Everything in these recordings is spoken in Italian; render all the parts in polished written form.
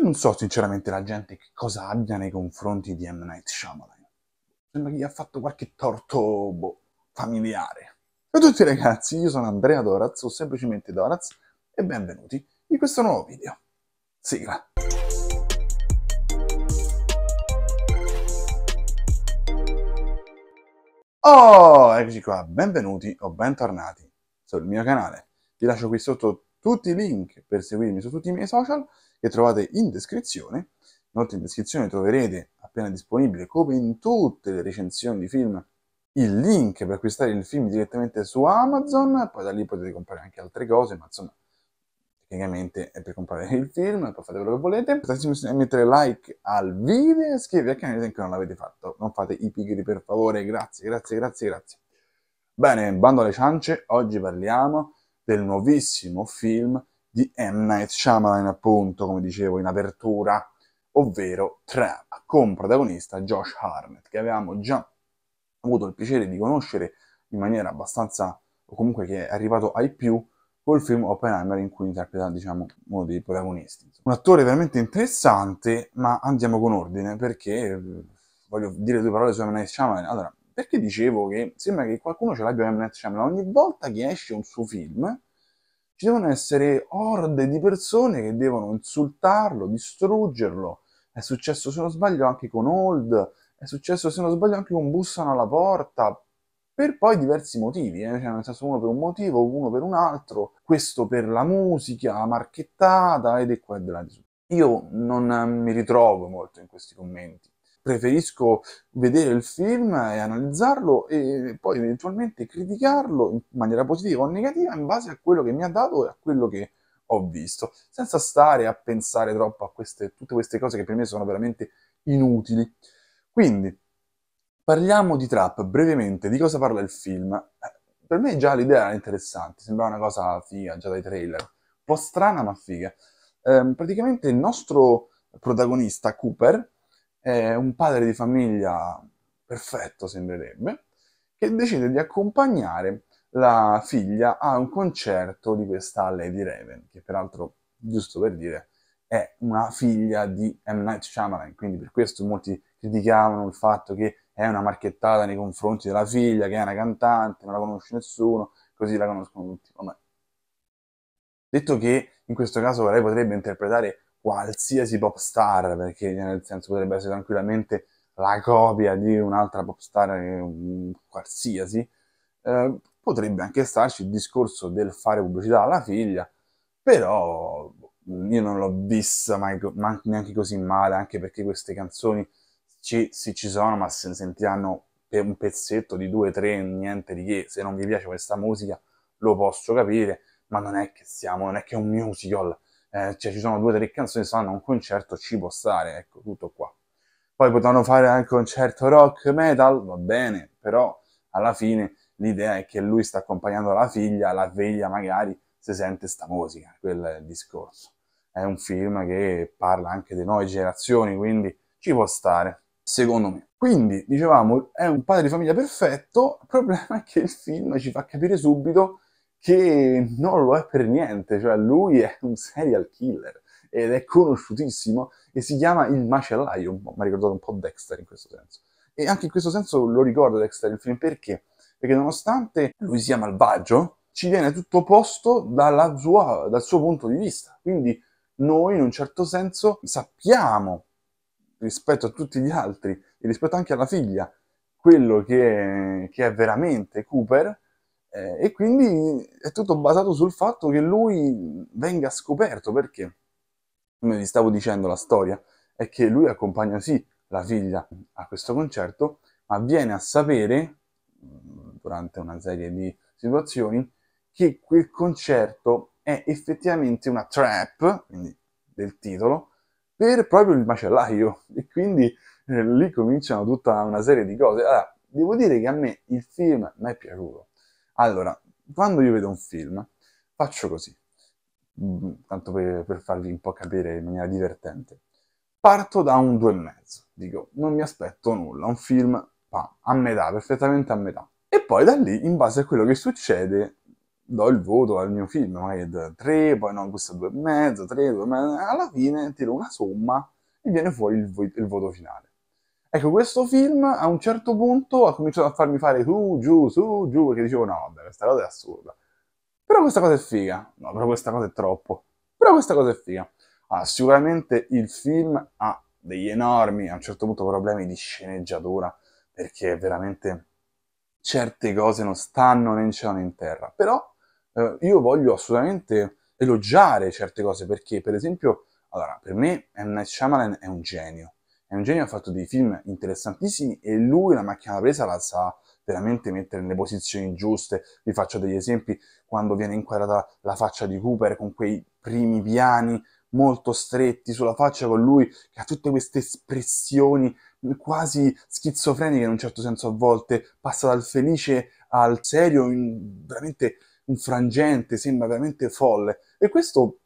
Io non so sinceramente la gente che cosa abbia nei confronti di M. Night Shyamalan. Sembra che gli ha fatto qualche torto, boh, familiare. Ciao a tutti ragazzi, io sono Andrea Doraz, o semplicemente Doraz, e benvenuti in questo nuovo video. Sigla. Oh, eccoci qua, benvenuti o bentornati sul mio canale. Vi lascio qui sotto tutti i link per seguirmi su tutti i miei social che trovate in descrizione. Inoltre in descrizione troverete, appena disponibile, come in tutte le recensioni di film, il link per acquistare il film direttamente su Amazon. Poi da lì potete comprare anche altre cose, ma insomma, tecnicamente è per comprare il film, poi fate quello che volete. Potete mettere like al video e iscrivervi al canale se ancora non l'avete fatto. Non fate i pigri per favore, grazie. Bene, bando alle ciance, oggi parliamo del nuovissimo film di M. Night Shyamalan, appunto, come dicevo in apertura, ovvero Trap, con protagonista Josh Hartnett, che avevamo già avuto il piacere di conoscere in maniera abbastanza, o comunque che è arrivato ai più, col film Oppenheimer, in cui interpreta, diciamo, uno dei protagonisti. Un attore veramente interessante, ma andiamo con ordine, perché voglio dire due parole su M. Night Shyamalan. Allora, perché dicevo che sembra che qualcuno ce l'abbia M. Night Shyamalan? Ogni volta che esce un suo film, ci devono essere orde di persone che devono insultarlo, distruggerlo. È successo, se non sbaglio, anche con Old, è successo, se non sbaglio, anche con Bussano alla porta, per poi diversi motivi, cioè, nel senso, uno per un motivo, uno per un altro, questo per la musica, la marchettata, ed è qua e là. Io non mi ritrovo molto in questi commenti, preferisco vedere il film e analizzarlo e poi eventualmente criticarlo in maniera positiva o negativa in base a quello che mi ha dato e a quello che ho visto, senza stare a pensare troppo a tutte queste cose che per me sono veramente inutili. Quindi, parliamo di Trap brevemente, di cosa parla il film. Per me già l'idea era interessante, sembrava una cosa figa già dai trailer, un po' strana ma figa. Praticamente il nostro protagonista, Cooper, è un padre di famiglia perfetto, sembrerebbe, che decide di accompagnare la figlia a un concerto di questa Lady Raven, che peraltro, giusto per dire, è una figlia di M. Night Shyamalan, quindi per questo molti criticavano il fatto che è una marchettata nei confronti della figlia, che è una cantante, non la conosce nessuno, così la conoscono tutti. Vabbè. Detto che in questo caso lei potrebbe interpretare qualsiasi pop star, perché nel senso potrebbe essere tranquillamente la copia di un'altra pop star qualsiasi, potrebbe anche starci il discorso del fare pubblicità alla figlia, però io non l'ho vista mai, neanche così male, anche perché queste canzoni ci sono, ma se ne sentiranno per un pezzetto di 2 o 3, niente di che. Se non vi piace questa musica lo posso capire, ma non è che è un musical. Cioè, ci sono 2 o 3 canzoni che stanno a un concerto, ci può stare, ecco, tutto qua. Poi potranno fare anche un concerto rock, metal, va bene, però alla fine l'idea è che lui sta accompagnando la figlia magari si sente sta musica, quel è il discorso. È un film che parla anche di nuove generazioni, quindi ci può stare, secondo me. Quindi, dicevamo, è un padre di famiglia perfetto, il problema è che il film ci fa capire subito che non lo è per niente, cioè lui è un serial killer ed è conosciutissimo e si chiama il macellaio, mi ha ricordato un po' Dexter in questo senso. E anche in questo senso lo ricorda Dexter il film, perché? Perché nonostante lui sia malvagio, ci viene tutto opposto dal suo punto di vista, quindi noi in un certo senso sappiamo, rispetto a tutti gli altri e rispetto anche alla figlia, quello che è veramente Cooper, e quindi è tutto basato sul fatto che lui venga scoperto, perché, come vi stavo dicendo, la storia è che lui accompagna sì la figlia a questo concerto, ma viene a sapere, durante una serie di situazioni, che quel concerto è effettivamente una trap, quindi del titolo, per proprio il macellaio, e quindi lì cominciano tutta una serie di cose. Allora, devo dire che a me il film mi è piaciuto. Allora, quando io vedo un film, faccio così, tanto per farvi un po' capire in maniera divertente. Parto da un 2,5, dico, non mi aspetto nulla, un film a metà, perfettamente a metà. E poi da lì, in base a quello che succede, do il voto al mio film, magari 3, poi no, questo 2,5, 3, 2,5, alla fine tiro una somma e viene fuori il voto finale. Ecco, questo film a un certo punto ha cominciato a farmi fare su, giù, perché dicevo no, vabbè, questa cosa è assurda. Però questa cosa è figa. No, però questa cosa è troppo. Però questa cosa è figa. Ah, sicuramente il film ha degli enormi, a un certo punto, problemi di sceneggiatura, perché veramente certe cose non stanno né in cielo né in terra. Però io voglio assolutamente elogiare certe cose, perché per esempio, allora, per me M. Night Shyamalan è un genio. È un genio, ha fatto dei film interessantissimi e lui la macchina da presa la sa veramente mettere nelle posizioni giuste. Vi faccio degli esempi: quando viene inquadrata la faccia di Cooper con quei primi piani molto stretti sulla faccia, con lui che ha tutte queste espressioni quasi schizofreniche in un certo senso a volte, passa dal felice al serio, veramente un frangente, sembra veramente folle. E questo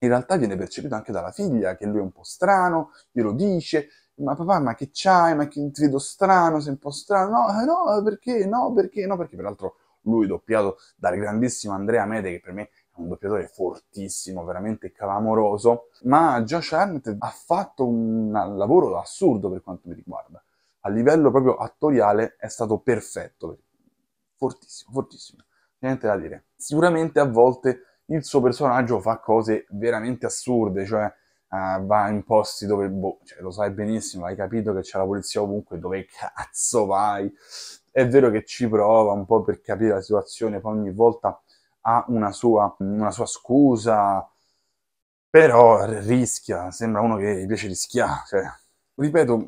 in realtà viene percepito anche dalla figlia, che lui è un po' strano, glielo dice: ma papà, ma che c'hai? Ma che ti vedo strano, sei un po' strano. No, no, perché? No, perché? No, perché peraltro lui, doppiato dal grandissimo Andrea Mede, che per me è un doppiatore fortissimo, veramente clamoroso, ma Josh Hartnett ha fatto un lavoro assurdo per quanto mi riguarda. A livello proprio attoriale è stato perfetto, fortissimo, fortissimo. Niente da dire. Sicuramente a volte il suo personaggio fa cose veramente assurde, cioè va in posti dove, boh, cioè, lo sai benissimo, hai capito che c'è la polizia ovunque, dove cazzo vai? È vero che ci prova un po' per capire la situazione, poi ogni volta ha una sua scusa, però rischia, sembra uno che gli piace rischiare. Cioè, ripeto,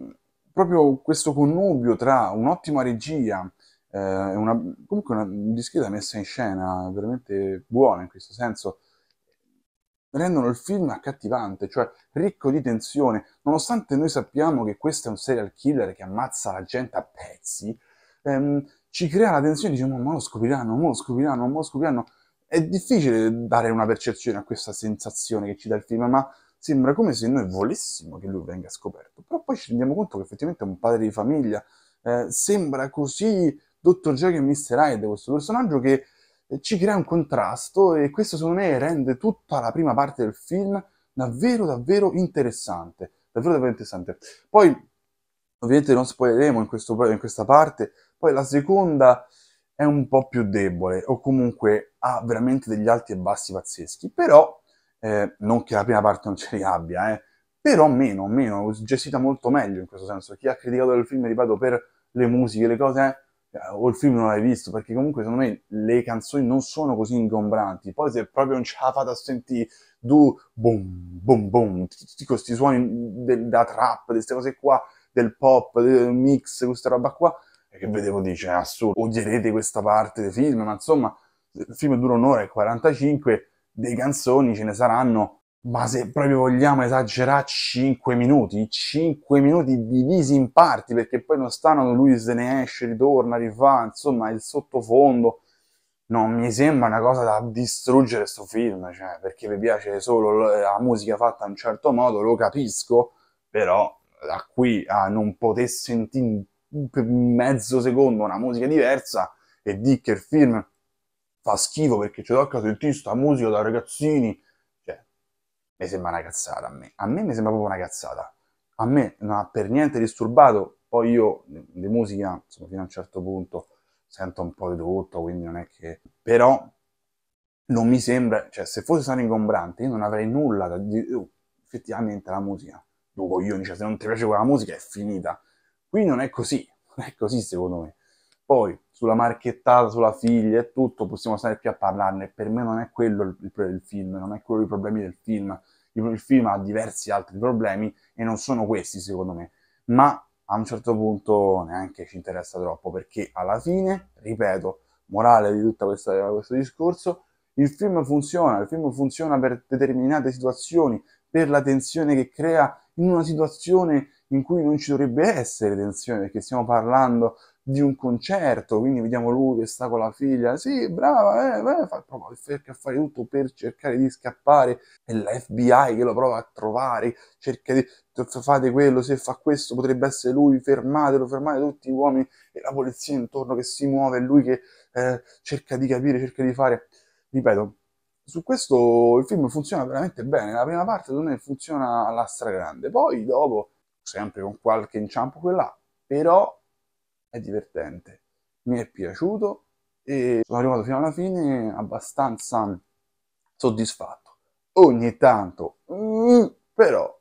proprio questo connubio tra un'ottima regia, comunque una discreta messa in scena veramente buona in questo senso, rendono il film accattivante, cioè ricco di tensione. Nonostante noi sappiamo che questo è un serial killer che ammazza la gente a pezzi, ci crea la tensione, diciamo: ma lo scopriranno, ma lo scopriranno, ma lo scopriranno. È difficile dare una percezione a questa sensazione che ci dà il film, ma sembra come se noi volessimo che lui venga scoperto. Però poi ci rendiamo conto che effettivamente è un padre di famiglia, sembra così Dr. Jekyll e Mr. Hyde, questo personaggio, che ci crea un contrasto, e questo secondo me rende tutta la prima parte del film davvero davvero interessante, davvero davvero interessante. Poi ovviamente non spoileremo in questa parte. Poi la seconda è un po' più debole, o comunque ha veramente degli alti e bassi pazzeschi, però non che la prima parte non ce li abbia, però meno, gestita molto meglio in questo senso. Chi ha criticato il film, ripeto, per le musiche, le cose, o il film non l'hai visto, perché comunque secondo me le canzoni non sono così ingombranti. Poi se proprio non ce la fate a sentire boom, boom, boom, tutti questi suoni da trap, di queste cose qua, del pop, del mix, questa roba qua, che vedevo dice, è assurdo, odierete questa parte del film, ma insomma, il film dura 1 ora e 45, dei canzoni ce ne saranno, ma se proprio vogliamo esagerare, 5 minuti, 5 minuti divisi in parti, perché poi non stanno, lui se ne esce, ritorna, rifà, insomma, il sottofondo. Non mi sembra una cosa da distruggere sto film, cioè, perché vi piace solo la musica fatta in un certo modo, lo capisco, però da qui a non poter sentire per mezzo secondo una musica diversa e di che il film fa schifo perché ci tocca sentire sta musica da ragazzini, cioè, mi sembra una cazzata. A me mi sembra proprio una cazzata. A me non ha per niente disturbato. Poi io di musica, insomma, fino a un certo punto sento un po' di tutto, quindi non è che, però non mi sembra, cioè, se fosse stato ingombrante io non avrei nulla da dire. Effettivamente la musica, coglioni, cioè, se non ti piace quella musica è finita. Qui non è così secondo me. Poi sulla marchettata, sulla figlia e tutto, possiamo stare più a parlarne. Per me non è quello il film, non è quello i problemi del film. Il film ha diversi altri problemi e non sono questi secondo me. Ma a un certo punto neanche ci interessa troppo, perché alla fine, ripeto, morale di tutto questo discorso, il film funziona per determinate situazioni, per la tensione che crea in una situazione in cui non ci dovrebbe essere tensione, perché stiamo parlando di un concerto, quindi vediamo lui che sta con la figlia, sì, brava, fa proprio a fare tutto per cercare di scappare, è la FBI che lo prova a trovare, cerca di, fate quello, se fa questo potrebbe essere lui, fermatelo, fermate tutti gli uomini, e la polizia intorno che si muove, è lui che cerca di capire, cerca di fare. ripeto, su questo il film funziona veramente bene. La prima parte non funziona alla stragrande, poi dopo, sempre con qualche inciampo quella, però è divertente, mi è piaciuto e sono arrivato fino alla fine abbastanza soddisfatto. Ogni tanto, però,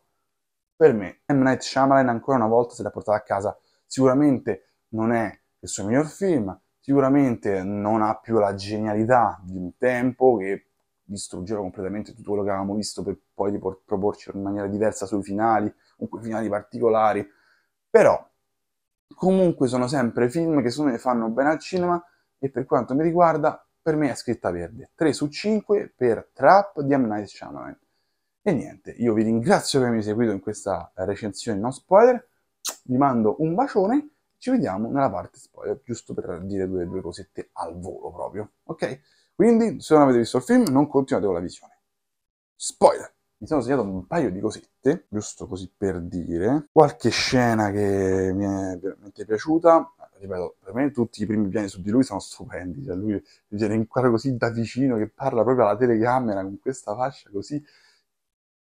per me M. Night Shyamalan ancora una volta se l'ha portata a casa. Sicuramente non è il suo miglior film, sicuramente non ha più la genialità di un tempo che distruggeva completamente tutto quello che avevamo visto per poi proporci in maniera diversa sui finali, comunque finali particolari, però comunque sono sempre film che secondo me fanno bene al cinema e per quanto mi riguarda per me è scritta verde, 3 su 5 per Trap di M. Night Shyamalan. E niente, io vi ringrazio per avermi seguito in questa recensione non spoiler, vi mando un bacione, ci vediamo nella parte spoiler, giusto per dire due cosette al volo proprio, ok? Quindi, se non avete visto il film, non continuate con la visione. Spoiler! Mi sono segnato un paio di cosette, giusto così per dire. Qualche scena che mi è veramente piaciuta. Ripeto, per me tutti i primi piani su di lui sono stupendi. Cioè, lui viene in quadro così da vicino, che parla proprio alla telecamera con questa faccia così...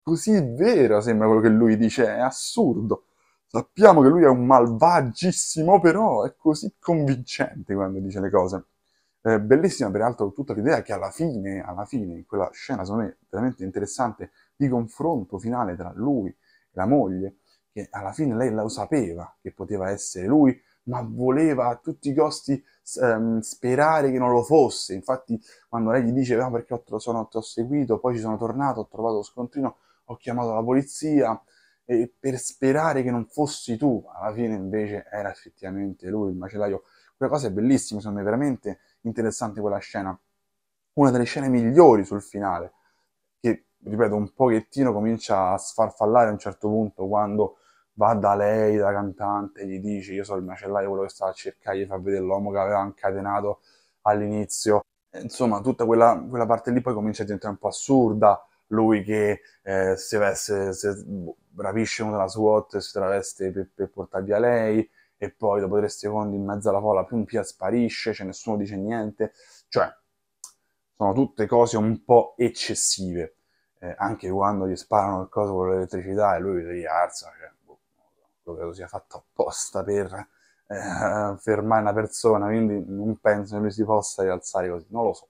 così vera sembra quello che lui dice, è assurdo. Sappiamo che lui è un malvagissimo, però è così convincente quando dice le cose. Bellissima peraltro tutta l'idea che alla fine, in quella scena secondo me veramente interessante di confronto finale tra lui e la moglie, che alla fine lei lo sapeva che poteva essere lui, ma voleva a tutti i costi sperare che non lo fosse. Infatti quando lei gli dice ah, perché ti ho seguito, poi ci sono tornato, ho trovato lo scontrino, ho chiamato la polizia per sperare che non fossi tu, alla fine invece era effettivamente lui il macellaio. Quella cosa è bellissima, secondo me veramente interessante quella scena, una delle scene migliori sul finale, che ripeto un pochettino comincia a sfarfallare a un certo punto quando va da lei, da cantante, gli dice io sono il macellaio, quello che stava a cercare, gli fa vedere l'uomo che aveva incatenato all'inizio, insomma tutta quella parte lì poi comincia a diventare un po' assurda, lui che se rapisce uno della SWAT si traveste per portare via lei, e poi dopo 3 secondi in mezzo alla folla Pia sparisce, cioè nessuno dice niente, cioè sono tutte cose un po' eccessive, anche quando gli sparano il coso con l'elettricità e lui si alza, cioè, boh, lo credo sia fatto apposta per fermare una persona, quindi non penso che lui si possa rialzare così, non lo so,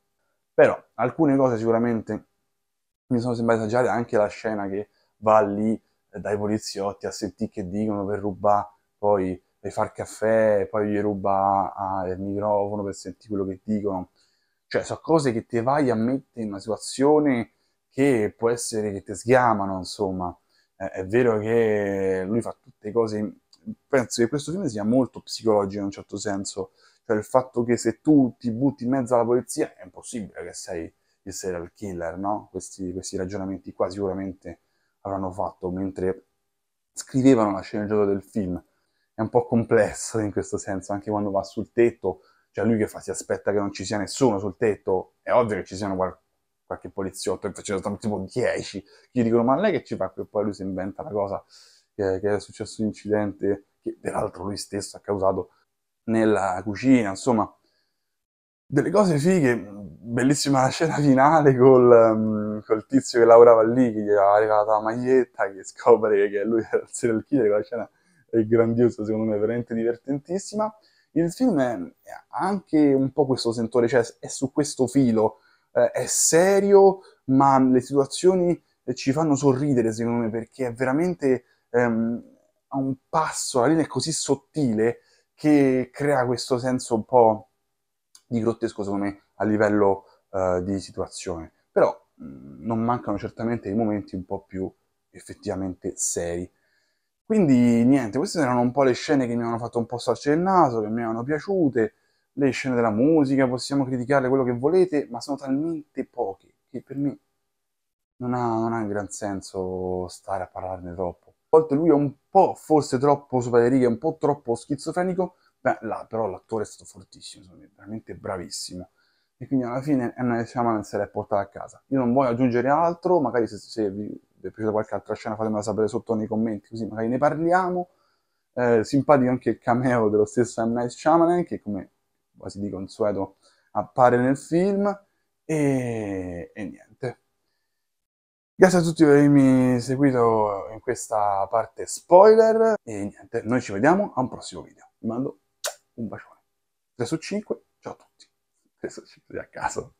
però alcune cose sicuramente mi sono sembrate esagerate, anche la scena che va lì dai poliziotti a sentire che dicono per rubare, poi per far caffè, poi gli ruba il microfono per sentire quello che dicono. Cioè, sono cose che ti vai a mettere in una situazione che può essere che ti sgamano, insomma. È vero che lui fa tutte cose... Penso che questo film sia molto psicologico in un certo senso. Cioè, il fatto che se tu ti butti in mezzo alla polizia è impossibile che sei il serial killer, no? Questi ragionamenti qua sicuramente avranno fatto mentre scrivevano la sceneggiatura del film. È un po' complesso in questo senso, anche quando va sul tetto, cioè lui che fa, si aspetta che non ci sia nessuno sul tetto, è ovvio che ci siano qualche poliziotto, e sono tipo 10, che gli dicono ma lei che ci fa? E poi lui si inventa la cosa che è successo un incidente che peraltro lui stesso ha causato nella cucina, insomma delle cose fighe. Bellissima la scena finale col tizio che lavorava lì, che gli aveva regalato la maglietta, che scopre che lui era il serial killer, quella scena è grandiosa, secondo me, veramente divertentissima. Il film ha anche un po' questo sentore, cioè è su questo filo, è serio, ma le situazioni ci fanno sorridere, secondo me, perché è veramente a un passo, la linea è così sottile che crea questo senso un po' di grottesco, secondo me, a livello di situazione. Però non mancano certamente i momenti un po' più effettivamente seri. Quindi niente, queste erano un po' le scene che mi hanno fatto un po' storcere il naso, che mi erano piaciute, le scene della musica, possiamo criticarle quello che volete, ma sono talmente poche che per me non ha un gran senso stare a parlarne troppo. A volte lui è un po' forse troppo sopra le righe, un po' troppo schizofrenico, beh là però l'attore è stato fortissimo, sono veramente bravissimo. E quindi alla fine M. Night Shyamalan se l'è portata a casa. Io non voglio aggiungere altro, magari se vi è piaciuta qualche altra scena fatemela sapere sotto nei commenti, così magari ne parliamo. Simpatico anche il cameo dello stesso M. Night Shyamalan, che come quasi di consueto appare nel film, E niente. Grazie a tutti per avermi seguito in questa parte spoiler. E niente, noi ci vediamo a un prossimo video. Vi mando un bacione. 3 su 5, ciao a tutti. 3 su 5 a caso.